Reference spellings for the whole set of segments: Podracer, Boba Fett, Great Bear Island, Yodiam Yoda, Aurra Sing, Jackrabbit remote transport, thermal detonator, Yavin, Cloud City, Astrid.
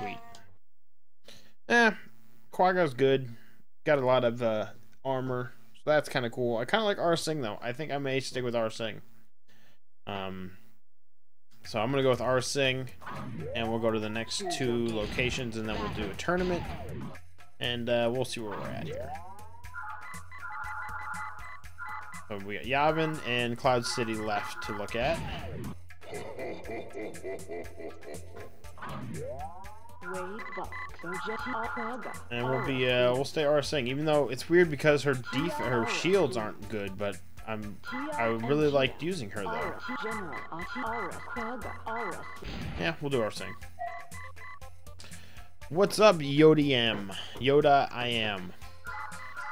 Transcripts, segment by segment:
sweet. Qui-Gon's good. Got a lot of armor, so that's kind of cool. I kind of like Aurra Sing though. I think I may stick with Aurra Sing. So I'm gonna go with Aurra Sing, and we'll go to the next two locations, and then we'll do a tournament, and we'll see where we're at here. So we got Yavin and Cloud City left to look at. And we'll stay Aurra Sing, even though it's weird because her shields aren't good, but I really liked using her though. Yeah, we'll do Aurra Sing. What's up, Yodiam? Yoda, I am.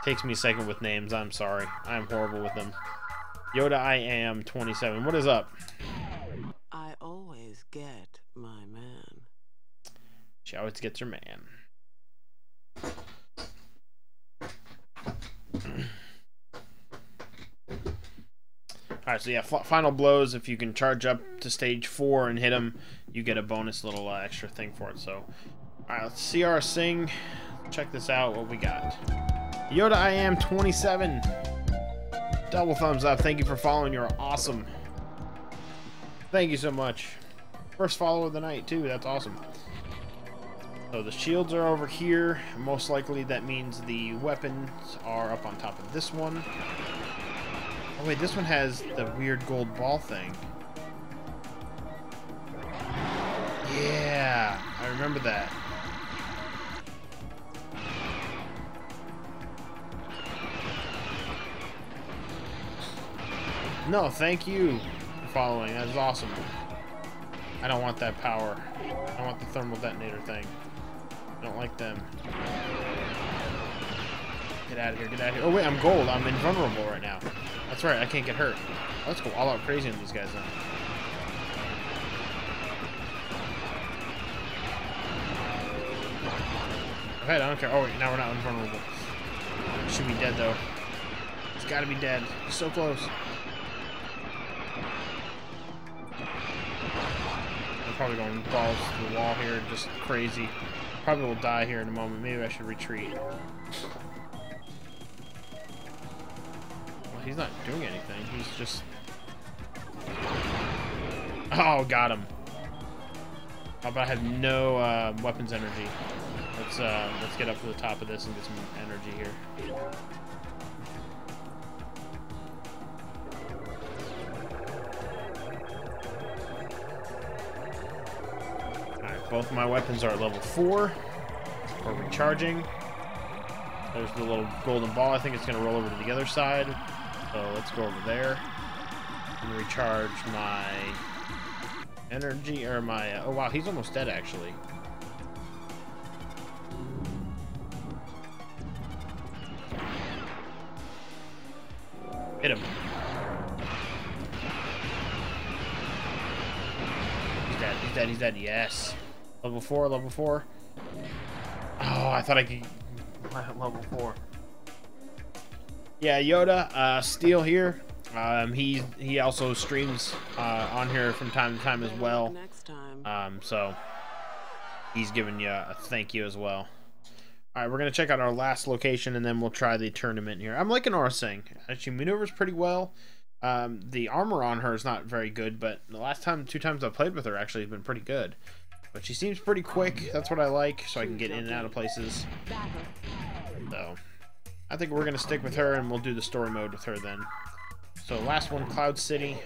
Takes me a second with names. I'm sorry. I'm horrible with them. Yoda, I am 27. What is up? I always get my man. She always gets her man. Alright, so yeah, final blows. If you can charge up to stage 4 and hit them, you get a bonus little extra thing for it. So, alright, let's see Aurra Sing. Check this out, what we got. Yoda, I am 27. Double thumbs up. Thank you for following. You're awesome. Thank you so much. First follower of the night, too. That's awesome. So the shields are over here. Most likely that means the weapons are up on top of this one. Oh, wait. This one has the weird gold ball thing. Yeah. I remember that. No, thank you for following. That is awesome. I don't want that power. I want the thermal detonator thing. I don't like them. Get out of here, get out of here. Oh, wait, I'm gold. I'm invulnerable right now. That's right, I can't get hurt. Let's go all out crazy on these guys then. Go ahead, I don't care. Oh, wait, now we're not invulnerable. Should be dead, though. It's gotta be dead. He's so close. Probably going balls to the wall here, just crazy. Probably will die here in a moment. Maybe I should retreat. Well, he's not doing anything. He's just... Oh, got him. How about I have no weapons energy? Let's get up to the top of this and get some energy here. Both my weapons are at level 4. We're recharging. There's the little golden ball. I think it's going to roll over to the other side. So let's go over there and recharge my energy or my... oh, wow. He's almost dead, actually. Hit him. He's dead. He's dead. He's dead. Yes. Level 4, level 4. Oh, I thought I could... Level 4. Yeah, Yoda, Steel here. He also streams on here from time to time as well. So he's giving you a thank you as well. Alright, we're going to check out our last location and then we'll try the tournament here. I'm liking Aurra Sing. She maneuvers pretty well. The armor on her is not very good, but the last time, 2 times I've played with her actually has been pretty good. But she seems pretty quick. That's what I like, so I can get in and out of places. So, I think we're going to stick with her, and we'll do the story mode with her then. So, last one, Cloud City.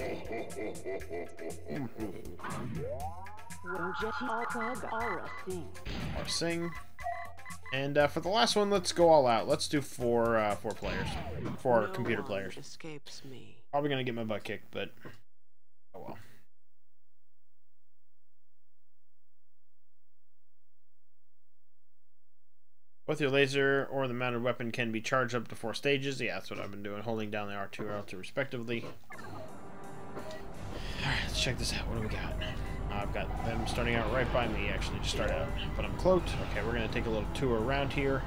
Aurra Sing. And for the last one, let's go all out. Let's do four players. 4 computer players. Probably going to get my butt kicked, but oh well. Both your laser or the mounted weapon can be charged up to 4 stages. Yeah, that's what I've been doing, holding down the R2 or L2 respectively. Alright, let's check this out. What do we got? I've got them starting out right by me, actually, to start out. But I'm cloaked. Okay, we're going to take a little tour around here.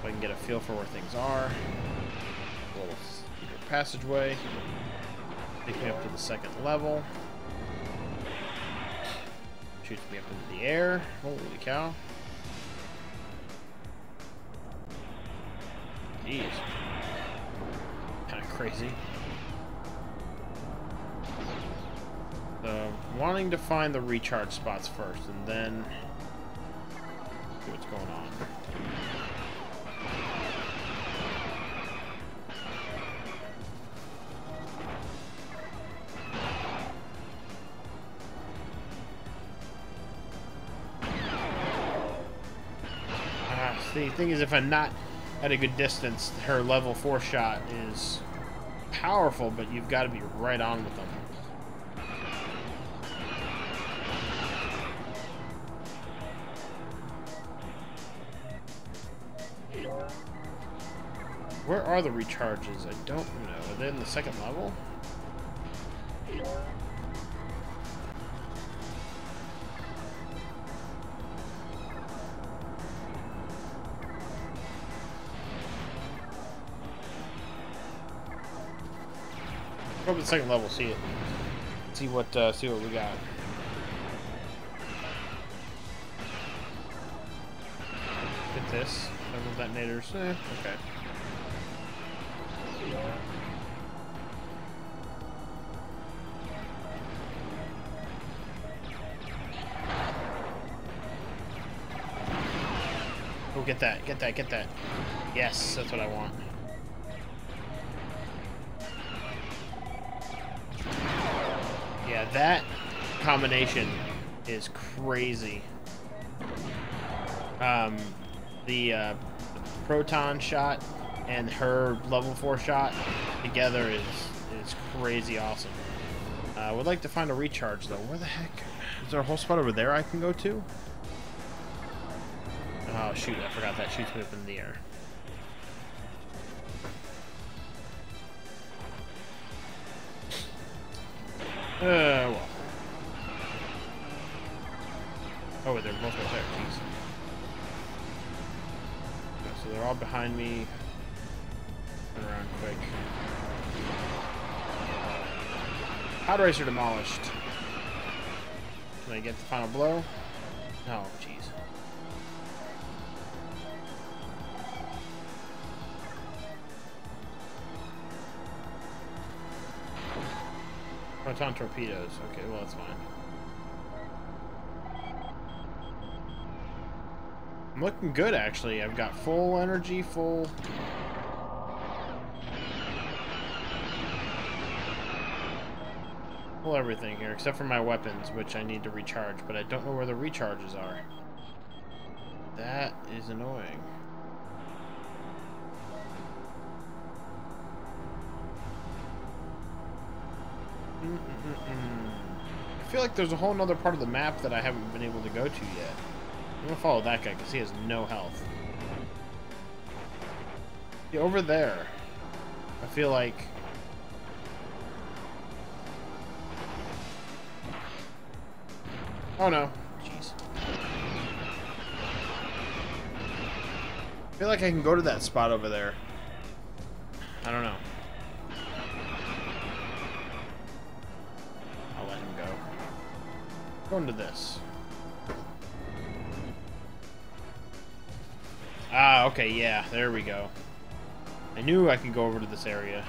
So I can get a feel for where things are. A little secret passageway. Take me up to the 2nd level. Shoots me up into the air. Holy cow. Jeez. Kinda crazy. So, wanting to find the recharge spots first, and then see what's going on. The thing is, if I'm not at a good distance, her level 4 shot is powerful, but you've got to be right on with them. Where are the recharges? I don't know. Are they in the second level? Go to the second level, see it. See what we got. Hit this. Thermal detonators. Okay. Oh, get that! Get that! Get that! Yes, that's what I want. Yeah, that combination is crazy. The proton shot and her level 4 shot together is crazy awesome. I would like to find a recharge though. Where the heck? Is there a whole spot over there I can go to? Oh shoot, I forgot that shoots me up in the air. Well. Oh, they're both right there. Jeez. Okay, so they're all behind me. Turn around quick. Podracer demolished. Can I get the final blow? No, jeez. Proton torpedoes. Okay, well, that's fine. I'm looking good, actually. I've got full energy, full... full everything here, except for my weapons, which I need to recharge, but I don't know where the recharges are. That is annoying. I feel like there's a whole other part of the map that I haven't been able to go to yet. I'm gonna follow that guy because he has no health. Yeah, over there. I feel like... oh no. Jeez. I feel like I can go to that spot over there. I don't know. Into this. Ah, okay, yeah, there we go. I knew I could go over to this area.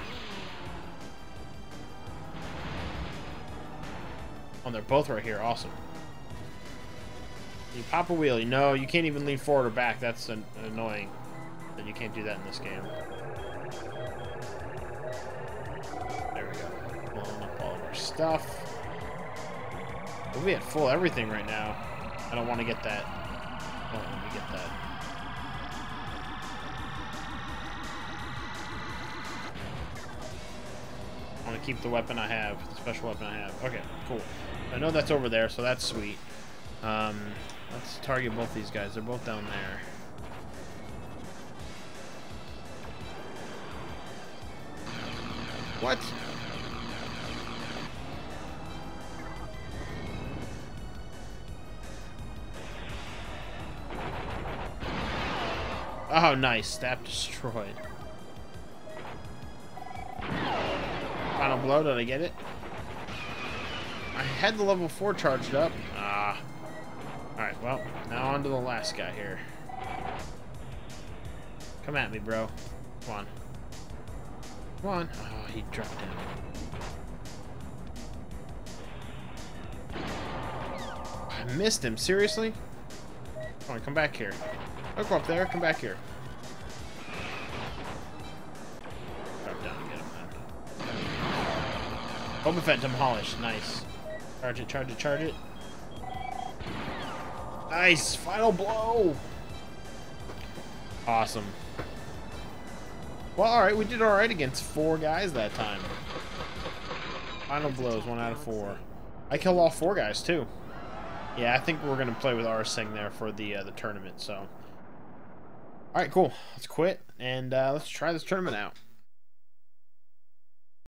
Oh, they're both right here. Awesome. You pop a wheelie. No, you can't even lean forward or back. That's annoying that you can't do that in this game. There we go. Blowing up all of our stuff. We'll be at full everything right now. I don't want to get that. Oh, let me get that. I want to keep the weapon I have, the special weapon I have. Okay, cool. I know that's over there, so that's sweet. Let's target both these guys. They're both down there. What? Oh, nice. Stab destroyed. Final blow. Did I get it? I had the level 4 charged up. Ah. to the last guy here. Come at me, bro. Come on. Come on. Oh, he dropped down. I missed him. Seriously? Come on, come back here. I'll go up there. Come back here. Drop down and get him, man. Boba Fett demolished. Nice. Charge it, charge it, charge it. Nice. Final blow. Awesome. Well, alright. We did alright against 4 guys that time. Final blows. 1 out of 4. I kill all 4 guys, too. Yeah, I think we're going to play with Aurra Sing there for the tournament, so. Alright, cool. Let's quit, and let's try this tournament out.